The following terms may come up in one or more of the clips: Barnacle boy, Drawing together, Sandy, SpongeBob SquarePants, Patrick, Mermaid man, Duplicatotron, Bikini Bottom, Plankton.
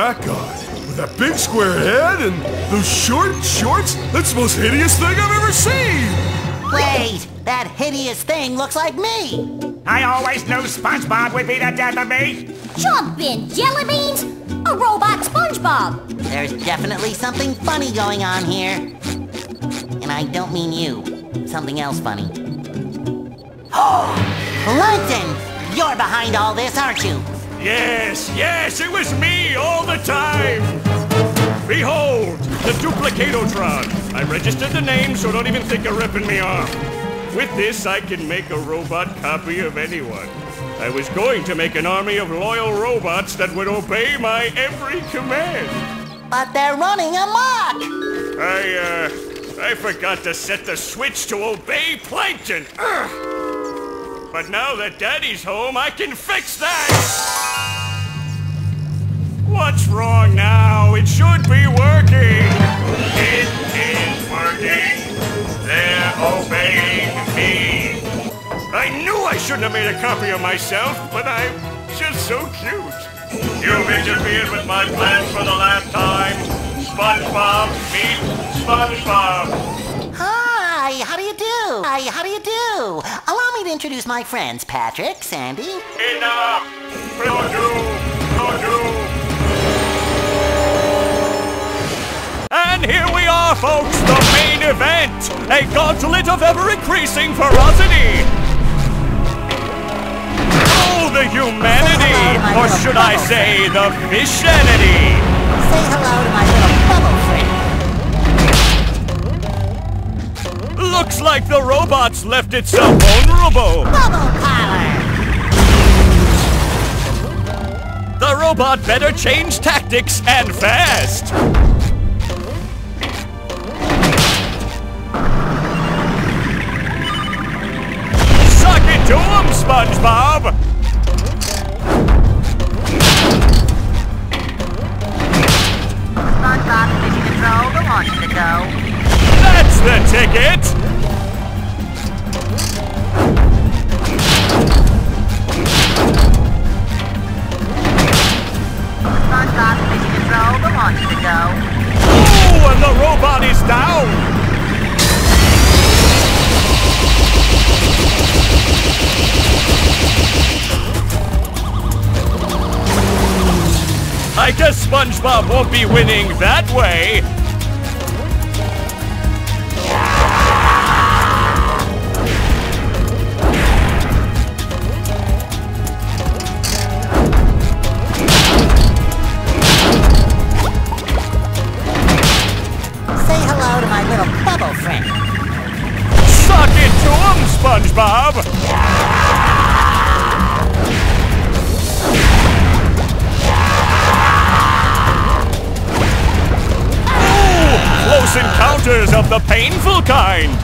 that guy with that big square head and those short shorts? That's the most hideous thing I've ever seen! Wait, that hideous thing looks like me! I always knew SpongeBob would be the death of me! Jumpin' jelly beans? A robot SpongeBob! There's definitely something funny going on here. And I don't mean you. Something else funny. Oh! Plankton! You're behind all this, aren't you? Yes, yes, it was me all the time! Behold, the Duplicatotron! I registered the name, so don't even think of ripping me off. With this, I can make a robot copy of anyone. I was going to make an army of loyal robots that would obey my every command. But they're running amok! I forgot to set the switch to obey Plankton! Ugh. But now that Daddy's home, I can fix that! What's wrong now? It should be working! It is working! They're obeying me! I knew I shouldn't have made a copy of myself, but I'm just so cute! You've interfered with my plans for the last time! SpongeBob, meet SpongeBob! Hi, how do you do? Hi, how do you do? Allow me to introduce my friends, Patrick, Sandy... Enough! No do! And here we are, folks! The main event! A gauntlet of ever-increasing ferocity! Oh, the humanity! Or should I say, the fishanity! Say hello to my little bubble friend! Looks like the robot's left itself vulnerable! Bubble power! The robot better change tactics and fast! Suck it to him, SpongeBob! SpongeBob, mission control, the launch to go. That's the ticket! SpongeBob, mission control, the launch to go. Oh, and the robot is down! I guess SpongeBob won't be winning that way! SpongeBob! Ooh, close encounters of the painful kind!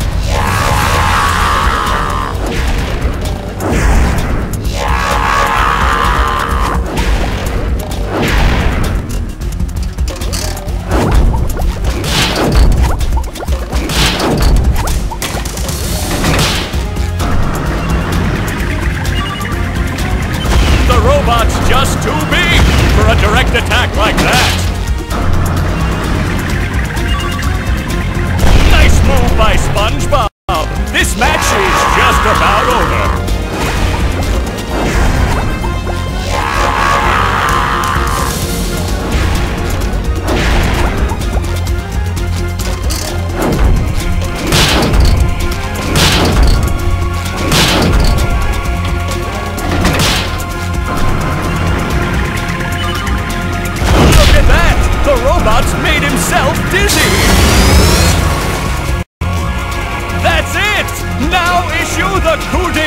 Just too big for a direct attack like that! Nice move by SpongeBob! This match is just about over! Made himself dizzy! That's it! Now issue the coup de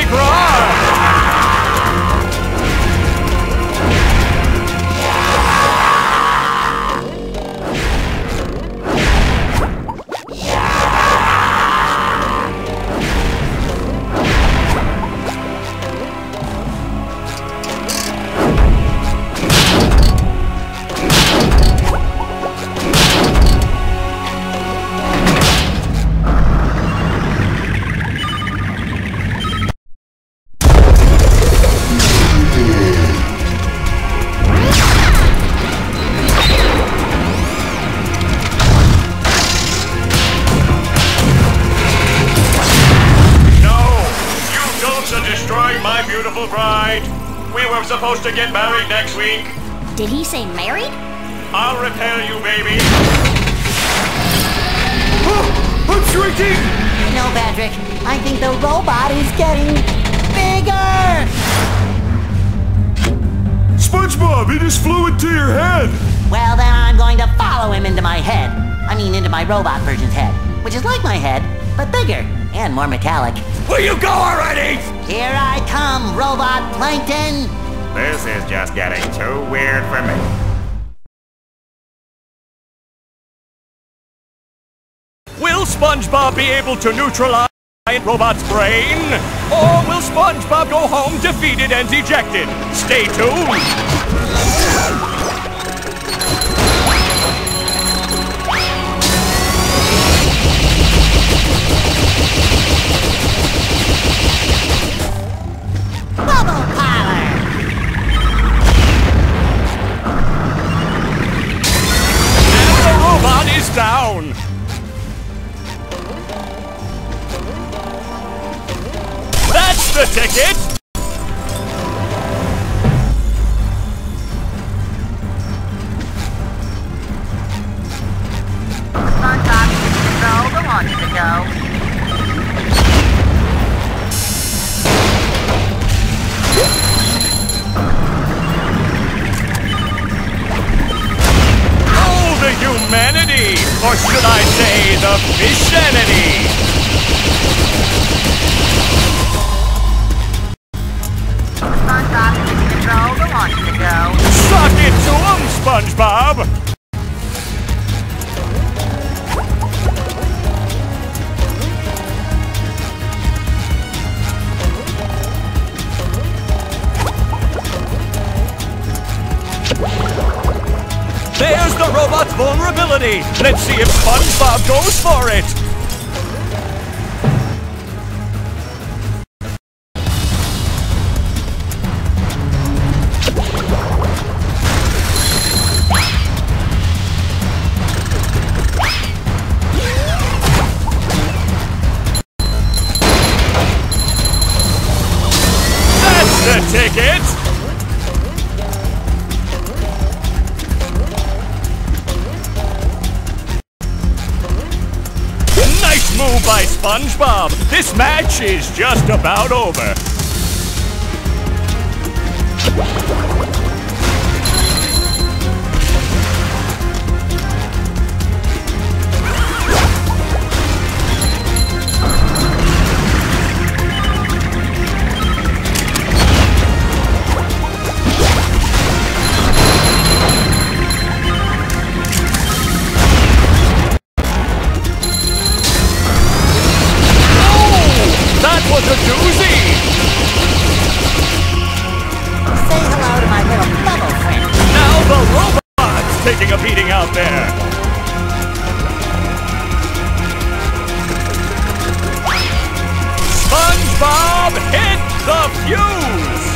beautiful bride. We were supposed to get married next week. Did he say married? I'll repair you, baby. Oh, I'm shrinking! No, Patrick. I think the robot is getting bigger! SpongeBob, he just flew into your head! Well, then I'm going to follow him into my head. I mean, into my robot version's head, which is like my head, but bigger and more metallic. Will you go already? Here I come, Robot Plankton! This is just getting too weird for me. Will SpongeBob be able to neutralize Robot's brain? Or will SpongeBob go home defeated and dejected? Stay tuned! Bubble power! And the robot is down! That's the ticket! Contact with the launch to go. Oh, the humanity! Or should I say, the fishanity! Suck it to him, SpongeBob! There's the robot's vulnerability! Let's see if SpongeBob goes for it! Move by SpongeBob. This match is just about over. Taking a beating out there. SpongeBob hit the fuse!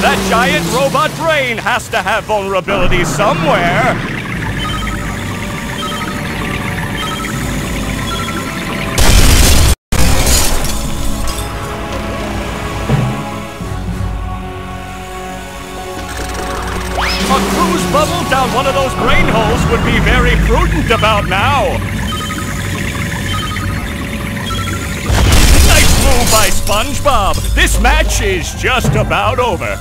That giant robot brain has to have vulnerability somewhere. Bubble down one of those brain holes would be very prudent about now. Nice move by SpongeBob. This match is just about over.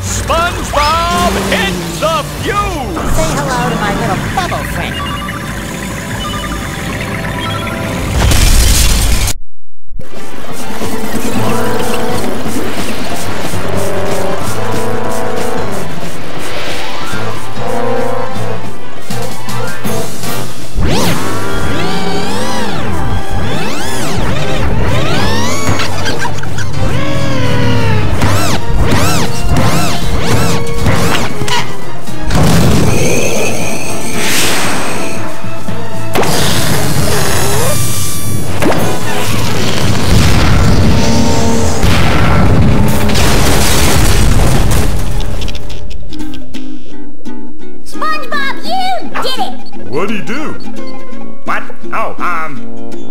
SpongeBob hit the fuse! Say hello to my little bubble friend. Oh,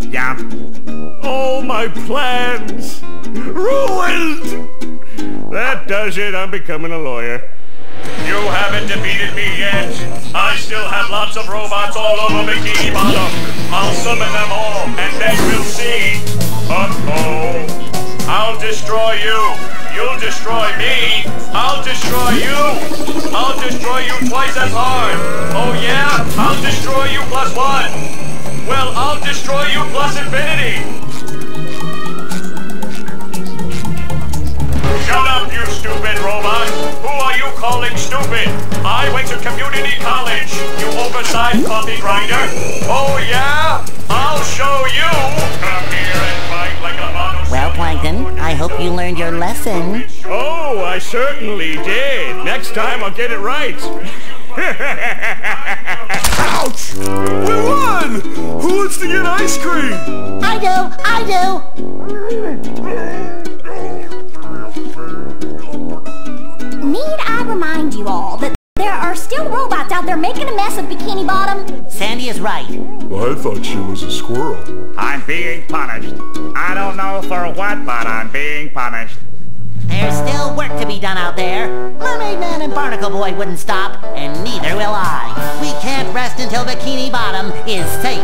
yeah. All my plans ruined! That does it, I'm becoming a lawyer. You haven't defeated me yet. I still have lots of robots all over Bikini Bottom. I'll summon them all, and then we'll see. Uh-oh. I'll destroy you. You'll destroy me. I'll destroy you. I'll destroy you twice as hard. Oh yeah? I'll destroy you plus one. Well, I'll destroy you plus infinity. Shut up, you stupid robot! Who are you calling stupid? I went to community college, you oversized coffee grinder! Oh yeah? I'll show you! Come here and fight like a model. Well, Plankton, I hope you learned your lesson. Oh, I certainly did! Next time I'll get it right! Ouch! We won! Who wants to get ice cream? I do! I do! Need I remind you all that there are still robots out there making a mess of Bikini Bottom? Sandy is right. I thought she was a squirrel. I'm being punished. I don't know for what, but I'm being punished. There's still work to be done out there. Mermaid Man and Barnacle Boy wouldn't stop, and neither will I. We can't rest until Bikini Bottom is safe.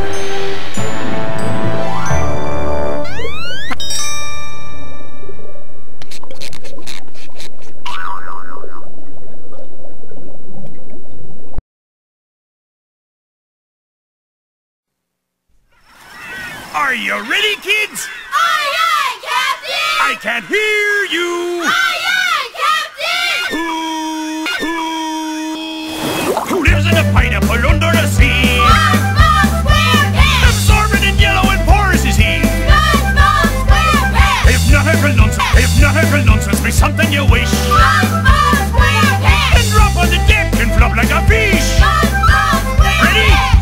Are you ready, kids? Aye, aye, Captain! I can't hear you! Aye, aye, Captain! Who lives in a pineapple under the sea? SpongeBob SquarePants! Absorbent and yellow and porous is he! SpongeBob SquarePants! If not ever nonsense, be something you wish! SpongeBob SquarePants! Then drop on the deck and flop like a fish! SpongeBob SquarePants! Ready?